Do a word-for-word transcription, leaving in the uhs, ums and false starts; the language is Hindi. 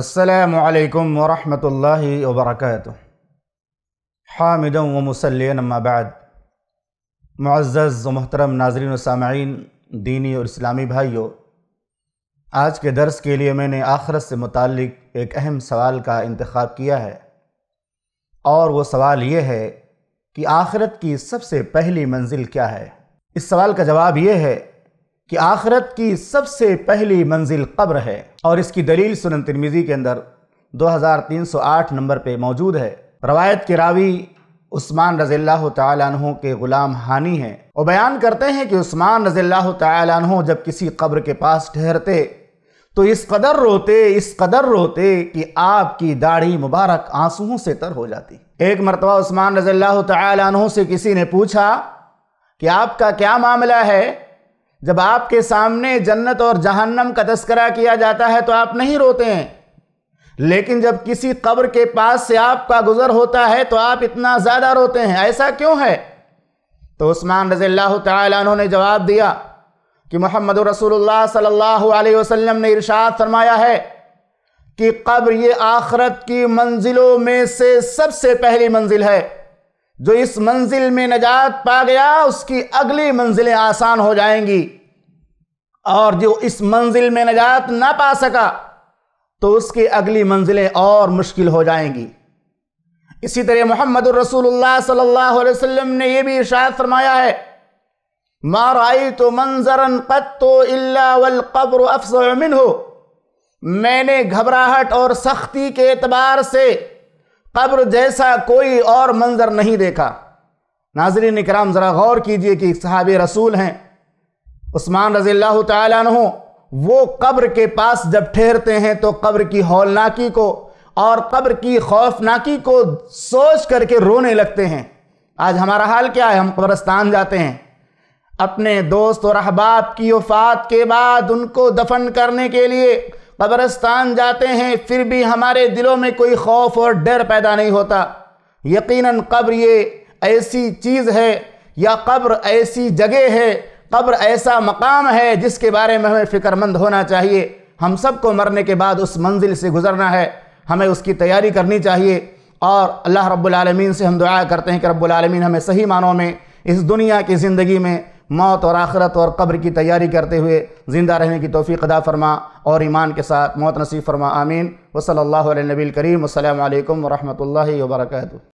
अस्सलामु अलैकुम वरहमतुल्लाहि वबरकातुह। हामिदुन व मुसल्लिन अम्मा बाद। मुअज़्ज़ज़ व मोहतरम नाज़रीन व सामईन, दीनी और इस्लामी भाइयों, आज के दर्स के लिए मैंने आखिरत से मुताल्लिक एक अहम सवाल का इंतखाब किया है, और वो सवाल ये है कि आखिरत की सबसे पहली मंजिल क्या है। इस सवाल का जवाब ये है कि आखिरत की सबसे पहली मंजिल कब्र है, और इसकी दलील सुनन तिर्मिज़ी के अंदर दो हज़ार तीन सौ आठ नंबर पे मौजूद है। रवायत के रावी उस्मान रज़ियल्लाहु तआला अन्हु के ग़ुलाम हानि हैं, और बयान करते हैं कि उस्मान रज़ियल्लाहु तआला अन्हु जब किसी कब्र के पास ठहरते तो इस कदर रोते इस कदर रोते कि आपकी दाढ़ी मुबारक आंसुओं से तर हो जाती। एक मरतबा उस्मान रज़ियल्लाहु तआला अन्हु से किसी ने पूछा कि आपका क्या मामला है, जब आपके सामने जन्नत और जहन्नम का तस्करा किया जाता है तो आप नहीं रोते हैं, लेकिन जब किसी कब्र के पास से आपका गुजर होता है तो आप इतना ज़्यादा रोते हैं, ऐसा क्यों है? तो उस्मान रज़ियल्लाहु तआला अन्हु ने जवाब दिया कि मोहम्मद रसूलुल्लाह सल्लल्लाहु अलैहि वसल्लम ने इरशाद फरमाया है कि कब्र ये आखिरत की मंजिलों में से सबसे पहली मंजिल है। जो इस मंजिल में नजात पा गया उसकी अगली मंजिलें आसान हो जाएंगी, और जो इस मंजिल में नजात ना पा सका तो उसकी अगली मंजिलें और मुश्किल हो जाएंगी। इसी तरह मोहम्मद रसूलुल्लाह सल्लल्लाहु अलैहि वसल्लम ने यह भी इरशाद फरमाया है, मा रायतु मंजरन कत्तु इल्ला वल कब्र अफज़अ मिन्हु, मैंने घबराहट और सख्ती के एतबार से कब्र जैसा कोई और मंजर नहीं देखा। नाज़रीन इकराम, ज़रा गौर कीजिए कि सहाबे रसूल हैं उस्मान रज़ियल्लाहु तआला अन्हु, वो कब्र के पास जब ठहरते हैं तो कब्र की हौलनाकी को और कब्र की खौफनाकी को सोच करके रोने लगते हैं। आज हमारा हाल क्या है? हम कब्रिस्तान जाते हैं, अपने दोस्त और अहबाब की वफ़ात के बाद उनको दफन करने के लिए कब्रिस्तान जाते हैं, फिर भी हमारे दिलों में कोई खौफ और डर पैदा नहीं होता। यकीनन कब्र ये ऐसी चीज़ है, या कब्र ऐसी जगह है, कब्र ऐसा मकाम है जिसके बारे में हमें फ़िक्रमंद होना चाहिए। हम सबको मरने के बाद उस मंजिल से गुज़रना है, हमें उसकी तैयारी करनी चाहिए, और अल्लाह रब्बुल आलमीन से हम दुआ करते हैं कि रब्बुल आलमीन हमें सही मानों में इस दुनिया की ज़िंदगी में मौत और आखिरत और कब्र की तैयारी करते हुए ज़िंदा रहने की तौफीक अदा फरमा और ईमान के साथ मौत नसीब फरमा। आमीन। वसल्लल्लाहु अलैहि नबील करीम। अस्सलामु अलैकुम वरहमतुल्लाहि वबरकातुह।